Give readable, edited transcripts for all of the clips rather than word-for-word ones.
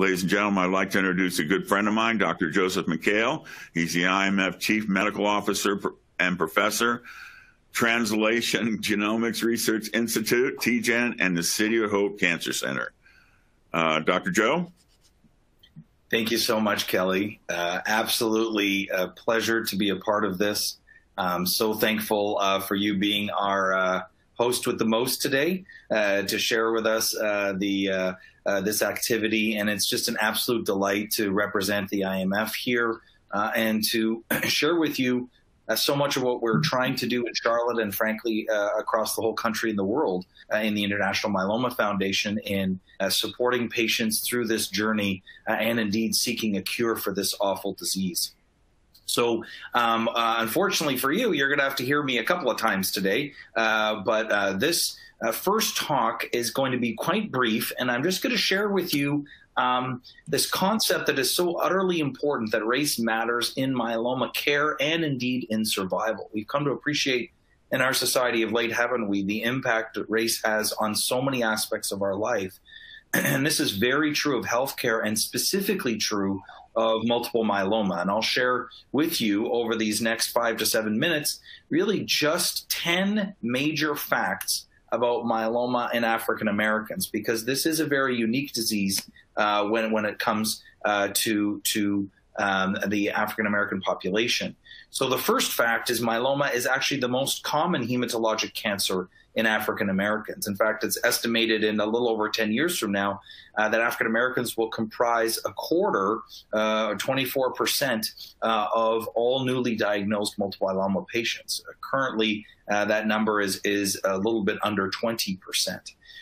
Ladies and gentlemen, I'd like to introduce a good friend of mine, Dr. Joseph McHale. He's the IMF Chief Medical Officer and Professor, Translation Genomics Research Institute, TGen, and the City of Hope Cancer Center. Dr. Joe? Thank you so much, Kelly. Absolutely a pleasure to be a part of this. I'm so thankful for you being our host with the most today to share with us this activity. And it's just an absolute delight to represent the IMF here and to share with you so much of what we're trying to do in Charlotte and, frankly, across the whole country and the world in the International Myeloma Foundation in supporting patients through this journey and, indeed, seeking a cure for this awful disease. So, unfortunately for you, you're going to have to hear me a couple of times today, but this first talk is going to be quite brief, and I'm just going to share with you this concept that is so utterly important, that race matters in myeloma care and indeed in survival. We've come to appreciate in our society of late, haven't we, the impact that race has on so many aspects of our life. And this is very true of healthcare and specifically true of multiple myeloma. And I'll share with you over these next 5 to 7 minutes, really just 10 major facts about myeloma in African Americans, because this is a very unique disease when it comes to the African American population. So the first fact is myeloma is actually the most common hematologic cancer in African Americans. In fact, it's estimated in a little over 10 years from now that African Americans will comprise a quarter, 24% of all newly diagnosed multiple myeloma patients. Currently, that number is a little bit under 20%.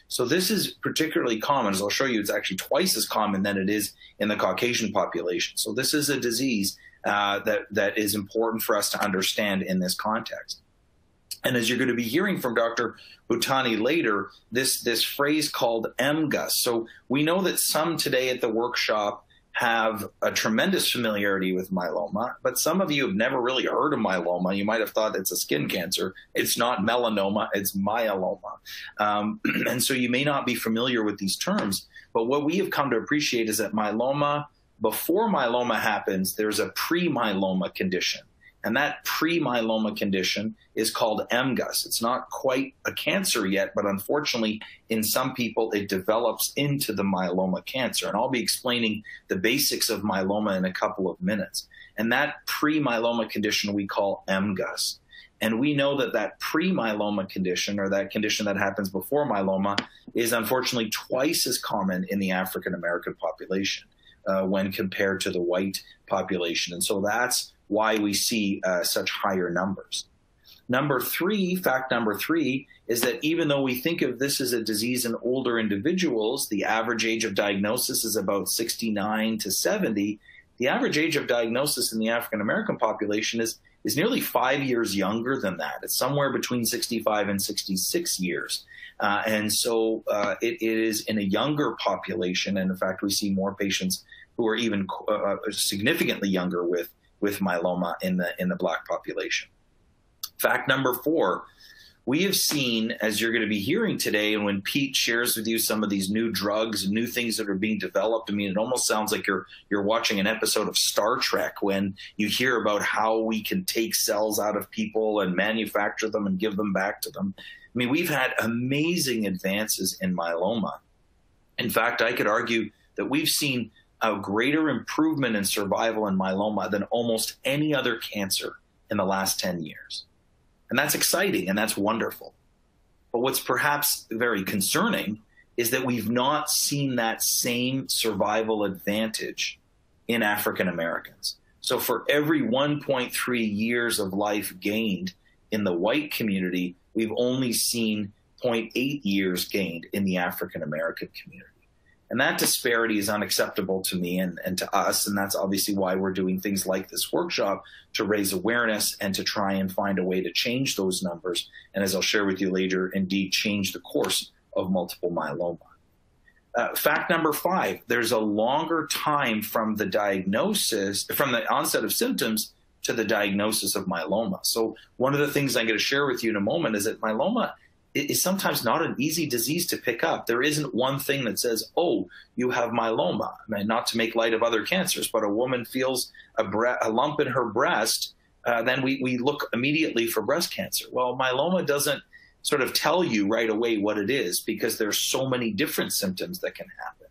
So this is particularly common. As I'll show you, it's actually twice as common than it is in the Caucasian population. So this is a disease that is important for us to understand in this context. And as you're going to be hearing from Dr. Bhutani later, this phrase called MGUS. So we know that some today at the workshop have a tremendous familiarity with myeloma, but some of you have never really heard of myeloma. You might have thought it's a skin cancer. It's not melanoma, it's myeloma. And so you may not be familiar with these terms, but what we have come to appreciate is that myeloma, before myeloma happens, there's a pre-myeloma condition. And that pre-myeloma condition is called MGUS. It's not quite a cancer yet, but unfortunately, in some people, it develops into the myeloma cancer. And I'll be explaining the basics of myeloma in a couple of minutes. And that pre-myeloma condition we call MGUS. And we know that that pre-myeloma condition, or that condition that happens before myeloma, is unfortunately twice as common in the African-American population when compared to the white population. And so that's why we see such higher numbers. Fact number three is that even though we think of this as a disease in older individuals, the average age of diagnosis is about 69 to 70, the average age of diagnosis in the African American population is nearly 5 years younger than that. It's somewhere between 65 and 66 years. And so it is in a younger population. And in fact, we see more patients who are even significantly younger with myeloma in the Black population. Fact number four, we have seen, as you're going to be hearing today, and when Pete shares with you some of these new drugs, new things that are being developed, I mean, it almost sounds like you're watching an episode of Star Trek when you hear about how we can take cells out of people and manufacture them and give them back to them. I mean, we've had amazing advances in myeloma. In fact, I could argue that we've seen a greater improvement in survival in myeloma than almost any other cancer in the last 10 years. And that's exciting and that's wonderful. But what's perhaps very concerning is that we've not seen that same survival advantage in African Americans. So for every 1.3 years of life gained in the white community, we've only seen 0.8 years gained in the African American community. And that disparity is unacceptable to me and to us, and that's obviously why we're doing things like this workshop to raise awareness and to try and find a way to change those numbers, and as I'll share with you later, indeed change the course of multiple myeloma. Fact number five, there's a longer time from the diagnosis, from the onset of symptoms to the diagnosis of myeloma. So one of the things I'm going to share with you in a moment is that myeloma is sometimes not an easy disease to pick up. There isn't one thing that says, oh, you have myeloma. I mean, not to make light of other cancers, but a woman feels a lump in her breast, then we look immediately for breast cancer. Well, myeloma doesn't sort of tell you right away what it is because there's so many different symptoms that can happen.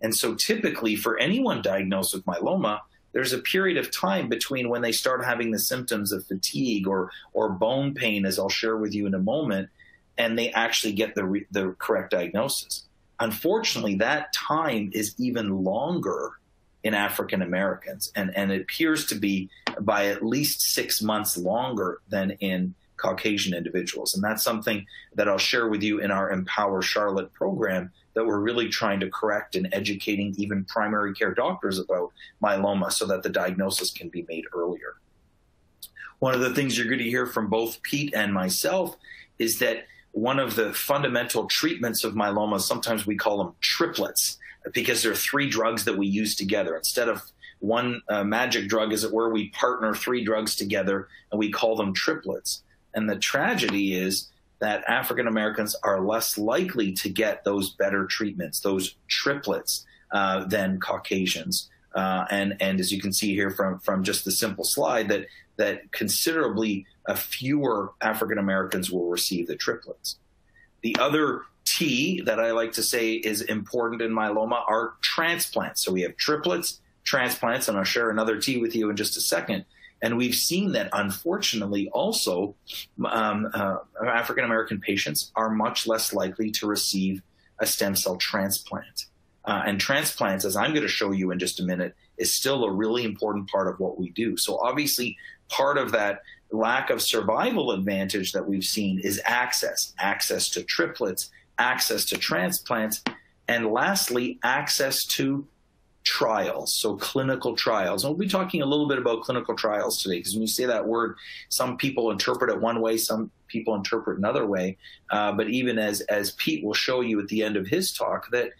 And so typically for anyone diagnosed with myeloma, there's a period of time between when they start having the symptoms of fatigue or bone pain, as I'll share with you in a moment, and they actually get the correct diagnosis. Unfortunately, that time is even longer in African Americans, and it appears to be by at least 6 months longer than in Caucasian individuals. And that's something that I'll share with you in our Empower Charlotte program that we're really trying to correct and educating even primary care doctors about myeloma so that the diagnosis can be made earlier. One of the things you're going to hear from both Pete and myself is that one of the fundamental treatments of myeloma, sometimes we call them triplets, because there are three drugs that we use together. Instead of one magic drug, as it were, we partner three drugs together and we call them triplets. And the tragedy is that African Americans are less likely to get those better treatments, those triplets, than Caucasians. And as you can see here from just the simple slide, that considerably fewer African Americans will receive the triplets. The other T that I like to say is important in myeloma are transplants. So we have triplets, transplants, and I'll share another T with you in just a second. And we've seen that, unfortunately, also African-American patients are much less likely to receive a stem cell transplant. And transplants, as I'm going to show you in just a minute, is still a really important part of what we do. So obviously, part of that lack of survival advantage that we've seen is access, access to triplets, access to transplants, and lastly, access to trials, so clinical trials. And we'll be talking a little bit about clinical trials today, because when you say that word, some people interpret it one way, some people interpret another way. But even as Pete will show you at the end of his talk, that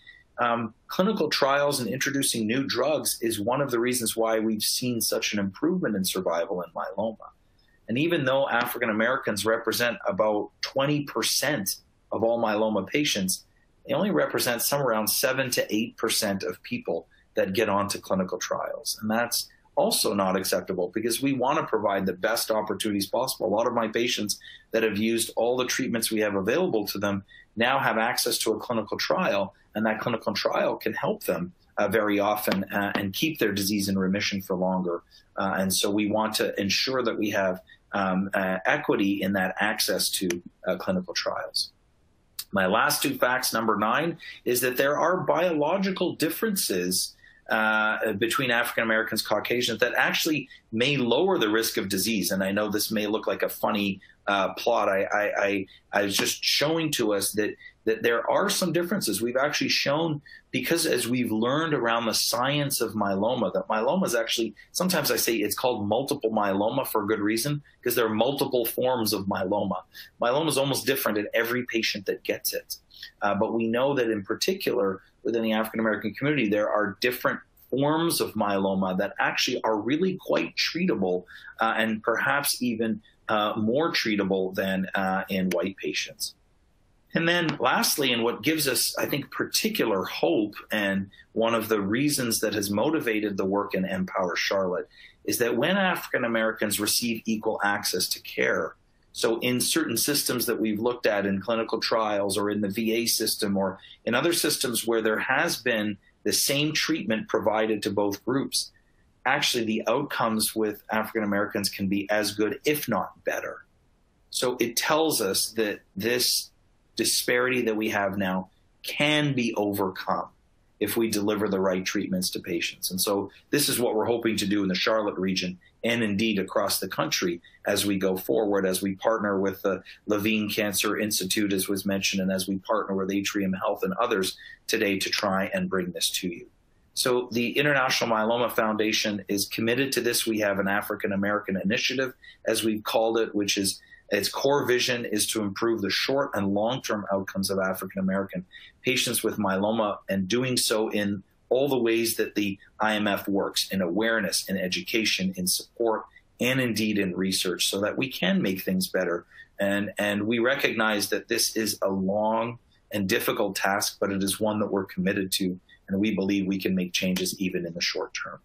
clinical trials and introducing new drugs is one of the reasons why we've seen such an improvement in survival in myeloma. And even though African Americans represent about 20% of all myeloma patients, they only represent somewhere around 7 to 8% of people that get onto clinical trials. And that's also not acceptable because we want to provide the best opportunities possible. A lot of my patients that have used all the treatments we have available to them now have access to a clinical trial, and that clinical trial can help them very often and keep their disease in remission for longer. And so we want to ensure that we have equity in that access to clinical trials. My last two facts, number 9, is that there are biological differences between African Americans, Caucasians, that actually may lower the risk of disease. And I know this may look like a funny plot. I was just showing to us that there are some differences. We've actually shown, because as we've learned around the science of myeloma, that myeloma is actually, sometimes I say it's called multiple myeloma for a good reason, because there are multiple forms of myeloma. Myeloma is almost different in every patient that gets it. But we know that in particular, within the African American community, there are different forms of myeloma that actually are really quite treatable and perhaps even more treatable than in white patients. And then lastly, and what gives us, I think, particular hope, and one of the reasons that has motivated the work in Empower Charlotte, is that when African Americans receive equal access to care, so in certain systems that we've looked at in clinical trials or in the VA system or in other systems where there has been the same treatment provided to both groups, actually the outcomes with African Americans can be as good, if not better. So it tells us that this disparity that we have now can be overcome if we deliver the right treatments to patients. And so this is what we're hoping to do in the Charlotte region and indeed across the country as we go forward, as we partner with the Levine Cancer Institute, as was mentioned, and as we partner with Atrium Health and others today to try and bring this to you. So the International Myeloma Foundation is committed to this. We have an African American initiative, as we've called it, which is its core vision is to improve the short and long-term outcomes of African American patients with myeloma, and doing so in all the ways that the IMF works, in awareness, in education, in support, and indeed in research so that we can make things better. And we recognize that this is a long and difficult task, but it is one that we're committed to, and we believe we can make changes even in the short term.